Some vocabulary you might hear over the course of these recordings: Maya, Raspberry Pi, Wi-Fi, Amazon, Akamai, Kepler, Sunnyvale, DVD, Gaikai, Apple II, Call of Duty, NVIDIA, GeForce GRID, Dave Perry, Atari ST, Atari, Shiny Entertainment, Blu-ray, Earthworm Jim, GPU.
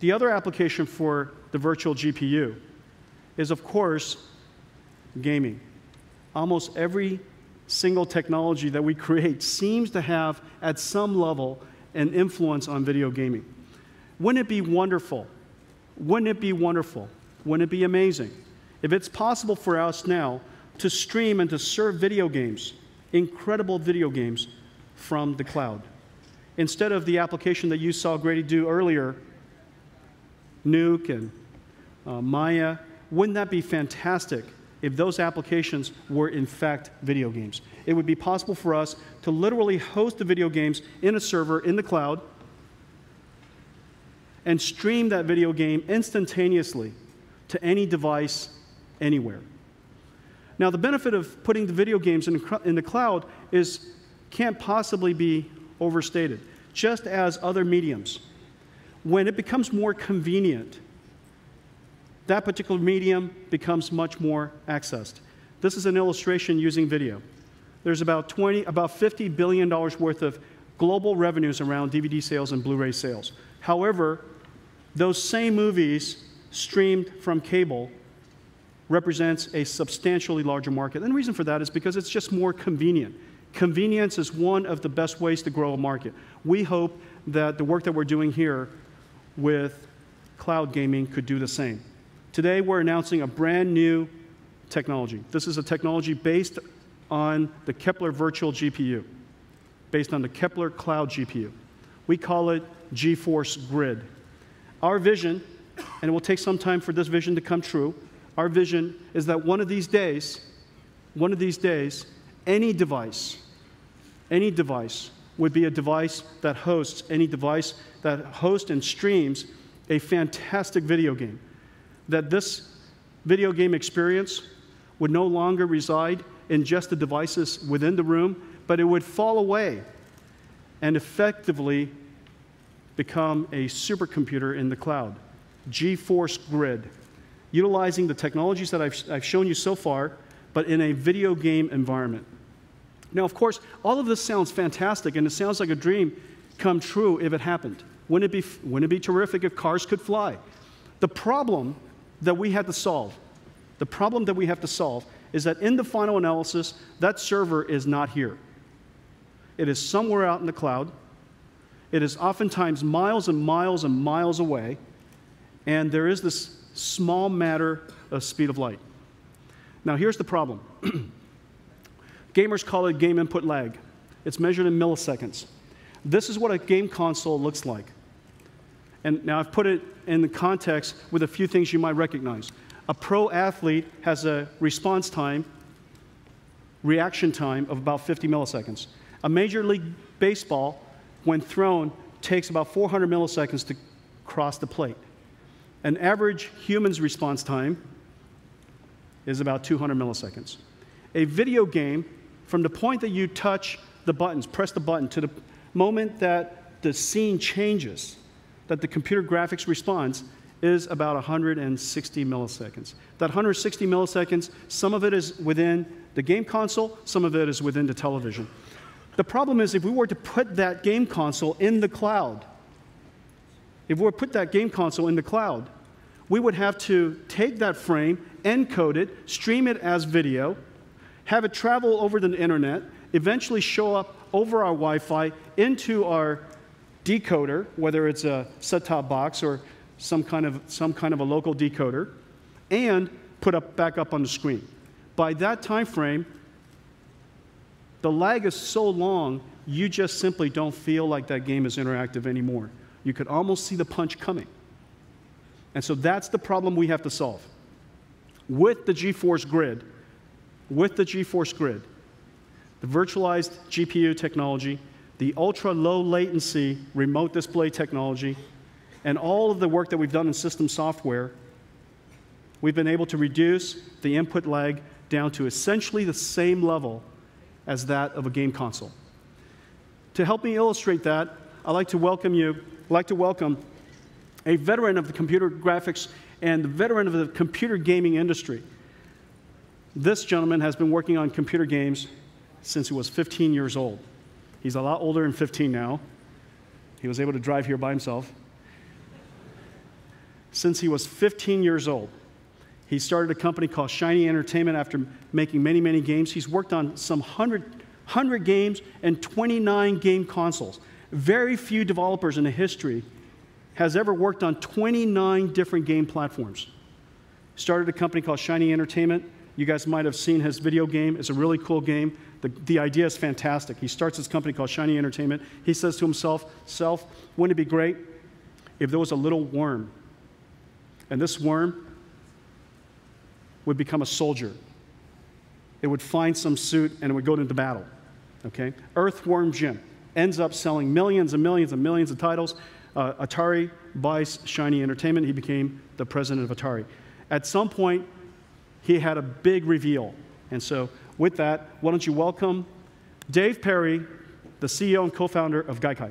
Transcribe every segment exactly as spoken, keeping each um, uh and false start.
The other application for the virtual G P U is, of course, gaming. Almost every single technology that we create seems to have, at some level, an influence on video gaming. Wouldn't it be wonderful? Wouldn't it be wonderful? Wouldn't it be amazing if it's possible for us now to stream and to serve video games, incredible video games, from the cloud? Instead of the application that you saw Grady do earlier, Nuke and uh, Maya, wouldn't that be fantastic if those applications were, in fact, video games? It would be possible for us to literally host the video games in a server in the cloud and stream that video game instantaneously to any device, anywhere. Now, the benefit of putting the video games in, in the cloud is, can't possibly be overstated. Just as other mediums, when it becomes more convenient, that particular medium becomes much more accessed. This is an illustration using video. There's about twenty, about fifty billion dollars worth of global revenues around D V D sales and Blu-ray sales. However, those same movies streamed from cable represents a substantially larger market. And the reason for that is because it's just more convenient. Convenience is one of the best ways to grow a market. We hope that the work that we're doing here with cloud gaming could do the same. Today, we're announcing a brand new technology. This is a technology based on the Kepler virtual G P U, based on the Kepler cloud G P U. We call it GeForce GRID. Our vision, and it will take some time for this vision to come true, our vision is that one of these days, one of these days, any device, any device would be a device that hosts, any device that hosts and streams a fantastic video game. That this video game experience would no longer reside in just the devices within the room, but it would fall away and effectively become a supercomputer in the cloud. GeForce GRID, utilizing the technologies that I've, I've shown you so far, but in a video game environment. Now, of course, all of this sounds fantastic, and it sounds like a dream come true if it happened. Wouldn't it be, wouldn't it be terrific if cars could fly? The problem that we had to solve, the problem that we have to solve is that in the final analysis, that server is not here. It is somewhere out in the cloud. It is oftentimes miles and miles and miles away, and there is this small matter of speed of light. Now, here's the problem. Gamers call it game input lag. It's measured in milliseconds. This is what a game console looks like. And now I've put it in the context with a few things you might recognize. A pro athlete has a response time, reaction time of about fifty milliseconds. A Major League Baseball, when thrown, takes about four hundred milliseconds to cross the plate. An average human's response time is about two hundred milliseconds. A video game, from the point that you touch the buttons, press the button, to the moment that the scene changes, that the computer graphics responds, is about one hundred sixty milliseconds. That one hundred sixty milliseconds, some of it is within the game console, some of it is within the television. The problem is, if we were to put that game console in the cloud, if we were to put that game console in the cloud, we would have to take that frame, encode it, stream it as video, have it travel over the internet, eventually show up over our Wi-Fi into our decoder, whether it's a set-top box or some kind of, some kind of a local decoder, and put up back up on the screen. By that time frame, the lag is so long, you just simply don't feel like that game is interactive anymore. You could almost see the punch coming. And so that's the problem we have to solve. With the GeForce GRID, with the GeForce GRID, the virtualized G P U technology, the ultra-low latency remote display technology, and all of the work that we've done in system software, we've been able to reduce the input lag down to essentially the same level as that of a game console. To help me illustrate that, I'd like to welcome you, I'd like to welcome a veteran of the computer graphics and the veteran of the computer gaming industry. This gentleman has been working on computer games since he was fifteen years old. He's a lot older than fifteen now. He was able to drive here by himself. since he was fifteen years old. He started a company called Shiny Entertainment after making many, many games. He's worked on some one hundred, one hundred games and twenty-nine game consoles. Very few developers in the history has ever worked on twenty-nine different game platforms. Started a company called Shiny Entertainment. You guys might have seen his video game. It's a really cool game. The, the idea is fantastic. He starts his company called Shiny Entertainment. He says to himself, self, wouldn't it be great if there was a little worm? And this worm would become a soldier. It would find some suit and it would go into battle. Okay? Earthworm Jim ends up selling millions and millions and millions of titles. Uh, Atari buys Shiny Entertainment. He became the president of Atari. At some point, he had a big reveal. And so with that, why don't you welcome Dave Perry, the C E O and co-founder of Gaikai.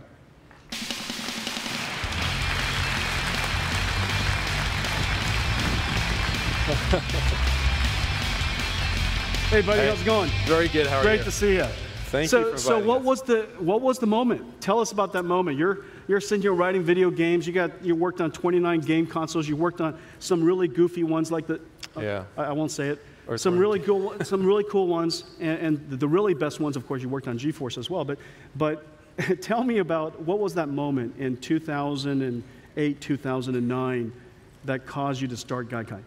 Hey, buddy, hey, how's it going? Very good. How are Great you? Great to see you. Thank so, you for So what us. was the what was the moment? Tell us about that moment. You're you're sitting here writing video games. You got you worked on twenty-nine game consoles. You worked on some really goofy ones like the uh, yeah. I, I won't say it. Earth some Earth. really cool some really cool ones, and, and the, the really best ones. Of course, you worked on GeForce as well. But but tell me about what was that moment in two thousand eight, two thousand nine that caused you to start Gaikai.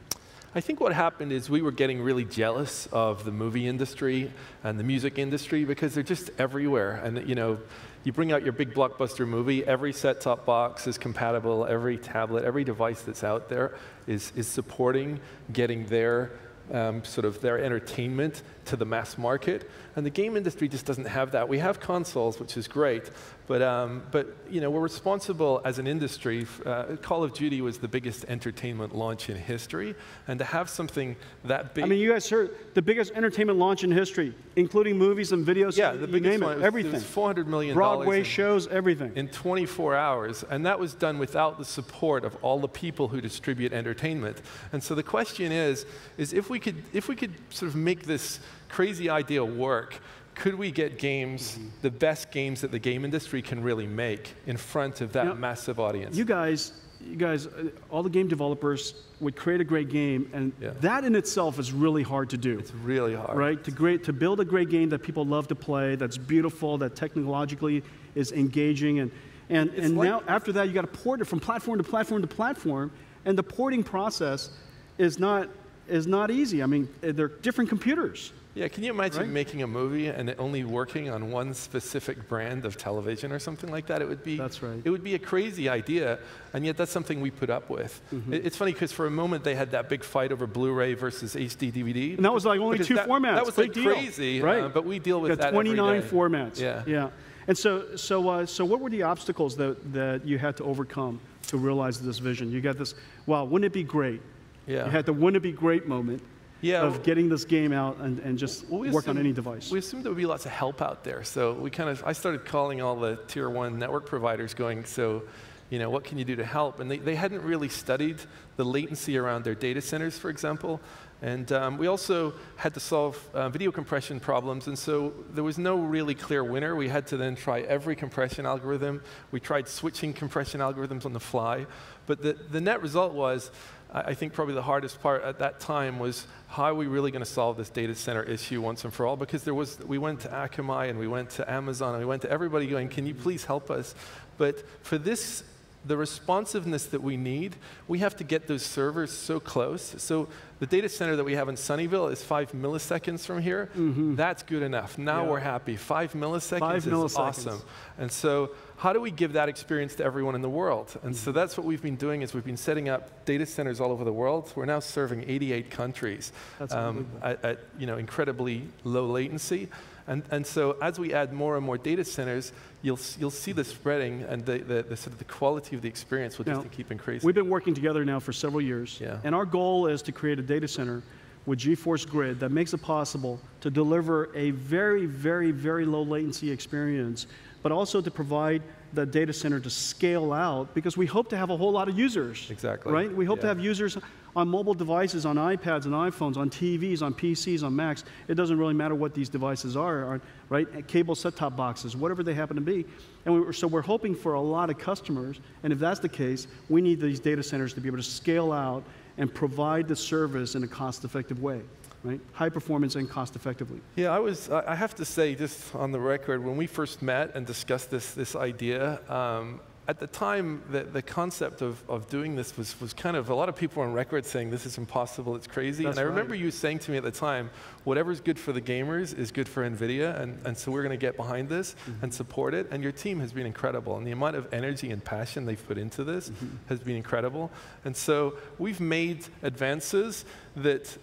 I think what happened is we were getting really jealous of the movie industry and the music industry because they're just everywhere. And you know, you bring out your big blockbuster movie, every set-top box is compatible, every tablet, every device that's out there is, is supporting getting their um, sort of their entertainment to the mass market. And the game industry just doesn't have that. We have consoles, which is great, but, um, but you know, we're responsible as an industry. Uh, Call of Duty was the biggest entertainment launch in history, and to have something that big... I mean, you guys heard the biggest entertainment launch in history, including movies and videos, yeah, the you name it, was, everything. It was four hundred million dollars. Broadway in, shows, everything. In twenty-four hours, and that was done without the support of all the people who distribute entertainment. And so the question is, is if we could, if we could sort of make this crazy idea work, could we get games, mm-hmm. the best games that the game industry can really make in front of that you know, massive audience? You guys, you guys, all the game developers would create a great game, and yeah. that in itself is really hard to do. It's really hard. Right? To, great, to build a great game that people love to play, that's beautiful, that technologically is engaging, and, and, and like now after that you got to port it from platform to platform to platform, and the porting process is not, is not easy. I mean, they're different computers. Yeah, can you imagine right? making a movie and only working on one specific brand of television or something like that? It would be, that's right. It would be a crazy idea, and yet that's something we put up with. Mm-hmm. It's funny because for a moment they had that big fight over Blu-ray versus H D D V D. And that was like only two that, formats. That was big like deal. crazy, right? Uh, but we deal with that twenty-nine formats. Yeah, yeah. And so, so, uh, so, what were the obstacles that that you had to overcome to realize this vision? You got this. Wow, wouldn't it be great? Yeah. You had the "wouldn't it be great" moment. Yeah, of getting this game out and, and just well, we work assumed, on any device. We assumed there would be lots of help out there. So we kind of, I started calling all the tier one network providers going, so, you know, what can you do to help? And they, they hadn't really studied the latency around their data centers, for example. And um, we also had to solve uh, video compression problems, and so there was no really clear winner. We had to then try every compression algorithm. We tried switching compression algorithms on the fly. But the, the net result was, I think probably the hardest part at that time was how are we really going to solve this data center issue once and for all? Because there was, we went to Akamai, and we went to Amazon, and we went to everybody going, can you please help us? But for this, the responsiveness that we need, we have to get those servers so close. So the data center that we have in Sunnyvale is five milliseconds from here. Mm-hmm. That's good enough. Now yeah. we're happy. Five milliseconds five is milliseconds. awesome. And so how do we give that experience to everyone in the world? And so that's what we've been doing is we've been setting up data centers all over the world. We're now serving eighty-eight countries um, at, at you know, incredibly low latency. And, and so as we add more and more data centers, you'll, you'll see this spreading, and the, the, the, sort of the quality of the experience will just now, keep increasing. We've been working together now for several years, yeah. and our goal is to create a data center with GeForce GRID that makes it possible to deliver a very, very, very low latency experience, but also to provide the data center to scale out, because we hope to have a whole lot of users. Exactly. Right? We hope yeah. to have users on mobile devices, on iPads and iPhones, on T Vs, on P Cs, on Macs. It doesn't really matter what these devices are, right? Cable set-top boxes, whatever they happen to be. And we, so we're hoping for a lot of customers, and if that's the case, we need these data centers to be able to scale out and provide the service in a cost-effective way. Right? High performance and cost effectively. Yeah, I was, I have to say, just on the record, when we first met and discussed this, this idea, um, at the time, the, the concept of, of doing this was, was kind of, a lot of people on record saying, this is impossible, it's crazy. That's and I right. remember you saying to me at the time, whatever's good for the gamers is good for NVIDIA, and, and so we're going to get behind this mm-hmm. and support it. And your team has been incredible, and the amount of energy and passion they've put into this mm-hmm. has been incredible. And so we've made advances that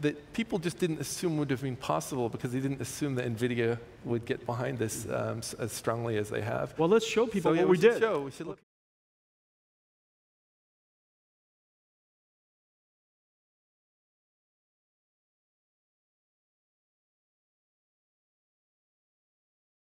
that people just didn't assume would have been possible, because they didn't assume that NVIDIA would get behind this um, as strongly as they have. Well, let's show people so, yeah, what we, we did. Show, we should look.